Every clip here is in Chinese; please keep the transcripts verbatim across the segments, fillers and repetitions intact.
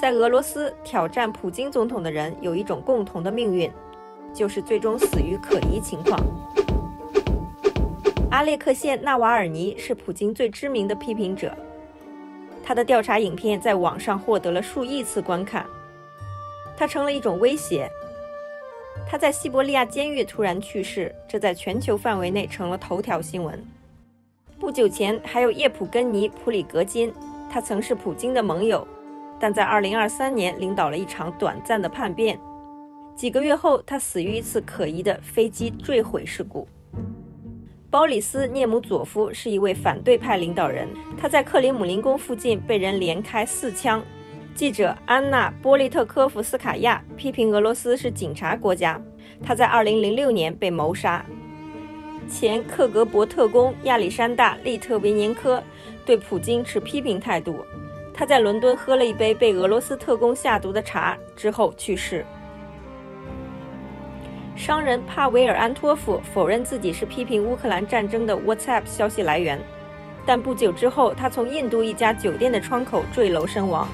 在俄罗斯挑战普京总统的人有一种共同的命运，就是最终死于可疑情况。阿列克谢·纳瓦尔尼是普京最知名的批评者，他的调查影片在网上获得了数亿次观看，他成了一种威胁。他在西伯利亚监狱突然去世，这在全球范围内成了头条新闻。不久前还有叶普根尼·普里格金，他曾是普京的盟友，但在二零二三年领导了一场短暂的叛变。几个月后，他死于一次可疑的飞机坠毁事故。鲍里斯·涅姆佐夫是一位反对派领导人，他在克里姆林宫附近被人连开四枪。记者安娜·波利特科夫斯卡娅批评俄罗斯是警察国家，她在二零零六年被谋杀。前克格勃特工亚历山大·利特维年科对普京持批评态度，他在伦敦喝了一杯被俄罗斯特工下毒的茶之后去世。商人帕维尔·安托夫否认自己是批评乌克兰战争的 WhatsApp 消息来源，但不久之后他从印度一家酒店的窗口坠楼身亡。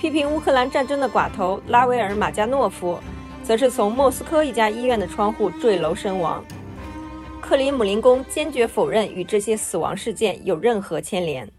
批评乌克兰战争的寡头拉维尔·马加诺夫则是从莫斯科一家医院的窗户坠楼身亡。克里姆林宫坚决否认与这些死亡事件有任何牵连。